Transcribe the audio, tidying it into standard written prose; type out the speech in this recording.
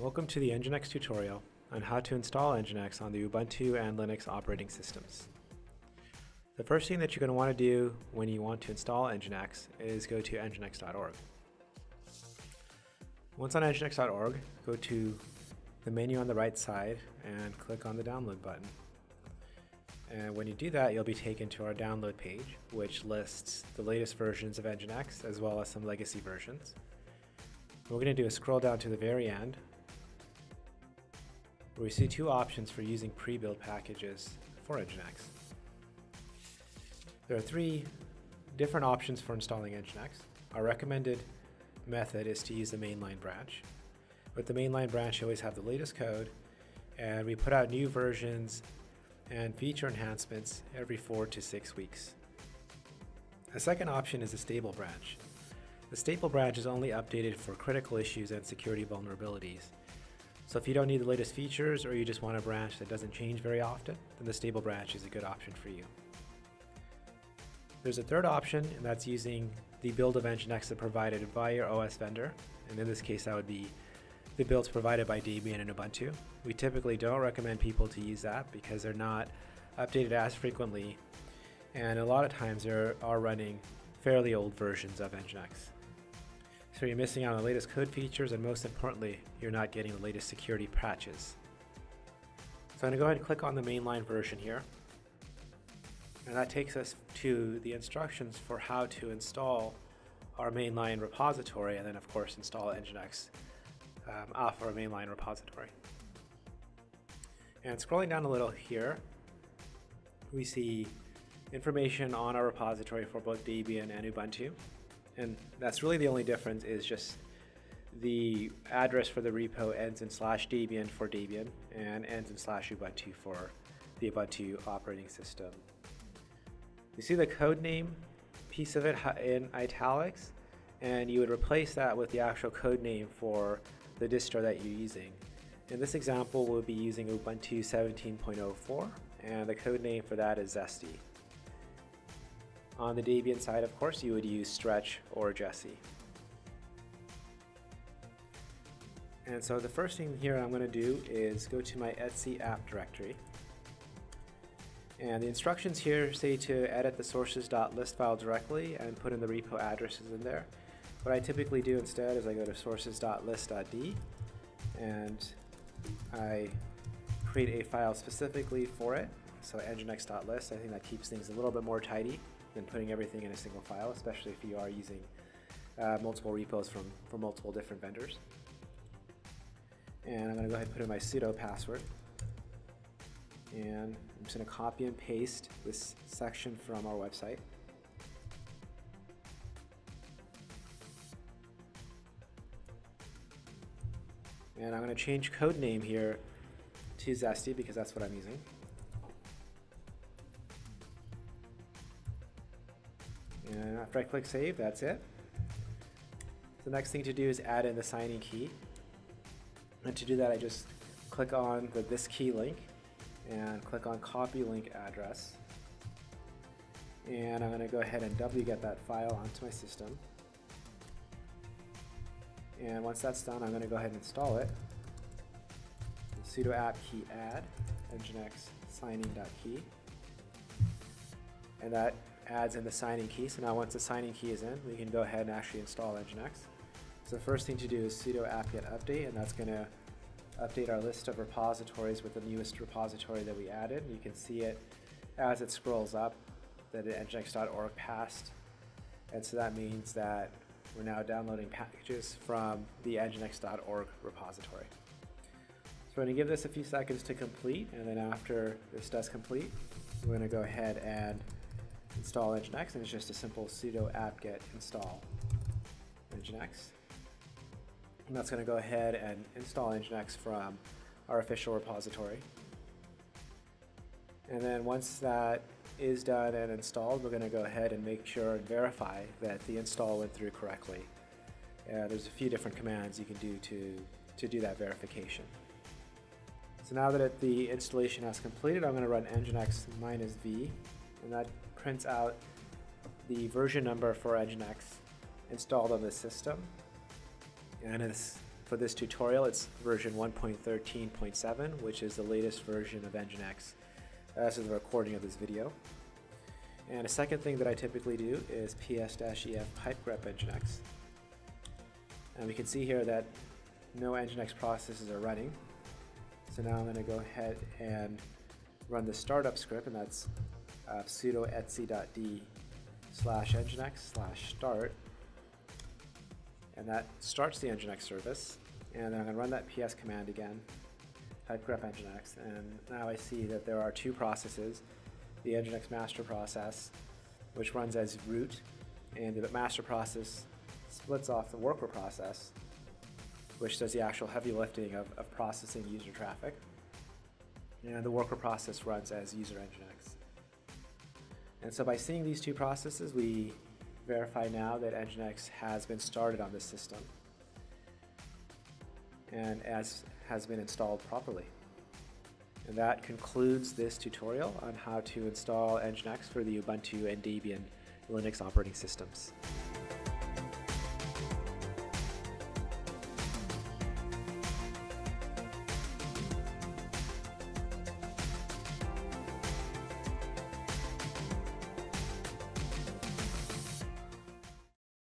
Welcome to the Nginx tutorial on how to install Nginx on the Ubuntu and Linux operating systems. The first thing that you're going to want to do when you want to install Nginx is go to nginx.org. Once on nginx.org, go to the menu on the right side and click on the download button. And when you do that, you'll be taken to our download page, which lists the latest versions of Nginx as well as some legacy versions. What we're going to do is scroll down to the very end, where we see two options for using pre-built packages for Nginx. There are three different options for installing Nginx. Our recommended method is to use the mainline branch. With the mainline branch, you always have the latest code, and we put out new versions and feature enhancements every 4 to 6 weeks. A second option is the stable branch. The stable branch is only updated for critical issues and security vulnerabilities. So if you don't need the latest features or you just want a branch that doesn't change very often, then the stable branch is a good option for you. There's a third option, and that's using the build of Nginx provided by your OS vendor. And in this case, that would be the builds provided by Debian and Ubuntu. We typically don't recommend people to use that because they're not updated as frequently, and a lot of times they are running fairly old versions of Nginx. So you're missing out on the latest code features, and most importantly, you're not getting the latest security patches. So I'm going to go ahead and click on the mainline version here, and that takes us to the instructions for how to install our mainline repository and then of course install Nginx off our mainline repository. And scrolling down a little here, we see information on our repository for both Debian and Ubuntu. And that's really the only difference, is just the address for the repo ends in /Debian for Debian and ends in /Ubuntu for the Ubuntu operating system. You see the code name piece of it in italics, and you would replace that with the actual code name for the distro that you're using. In this example, we'll be using Ubuntu 17.04, and the code name for that is Zesty. On the Debian side, of course, you would use Stretch or Jessie. And so the first thing here I'm going to do is go to my Etsy app directory. And the instructions here say to edit the sources.list file directly and put in the repo addresses in there. What I typically do instead is I go to sources.list.d and I create a file specifically for it. So nginx.list, I think that keeps things a little bit more tidy than putting everything in a single file, especially if you are using multiple repos from multiple different vendors. And I'm going to go ahead and put in my sudo password. And I'm just going to copy and paste this section from our website. And I'm going to change code name here to Zesty because that's what I'm using. And after I click save, that's it. The next thing to do is add in the sign-in key. And to do that, I just click on the This Key link and click on Copy Link Address. And I'm going to go ahead and wget that file onto my system. And once that's done, I'm going to go ahead and install it. Sudo apt key add nginx signin.key. And that adds in the sign-in key. So now once the sign-in key is in, we can go ahead and actually install Nginx. So the first thing to do is sudo apt-get update, and that's going to update our list of repositories with the newest repository that we added. You can see it as it scrolls up that nginx.org passed. And so that means that we're now downloading packages from the nginx.org repository. So we're going to give this a few seconds to complete, and then after this does complete, we're going to go ahead and install Nginx, and it's just a simple sudo apt-get install Nginx. And that's going to go ahead and install Nginx from our official repository. And then once that is done and installed, we're going to go ahead and make sure and verify that the install went through correctly. There's a few different commands you can do to do that verification. So now that the installation has completed, I'm going to run Nginx -v, and that prints out the version number for Nginx installed on this system. And it's For this tutorial, it's version 1.13.7, which is the latest version of Nginx as of the recording of this video. And a second thing that I typically do is ps-ef pipe-grep nginx. And we can see here that no nginx processes are running. So now I'm going to go ahead and run the startup script, and that's sudo etc/d/nginx/start. And that starts the nginx service. And then I'm going to run that ps command again, pipe-grep nginx. And now I see that there are two processes, the nginx master process, which runs as root, and the master process splits off the worker process, which does the actual heavy lifting of processing user traffic. And the worker process runs as user nginx. And so by seeing these two processes, we verify now that nginx has been started on this system and as has been installed properly. And that concludes this tutorial on how to install nginx for the Ubuntu and Debian Linux operating systems.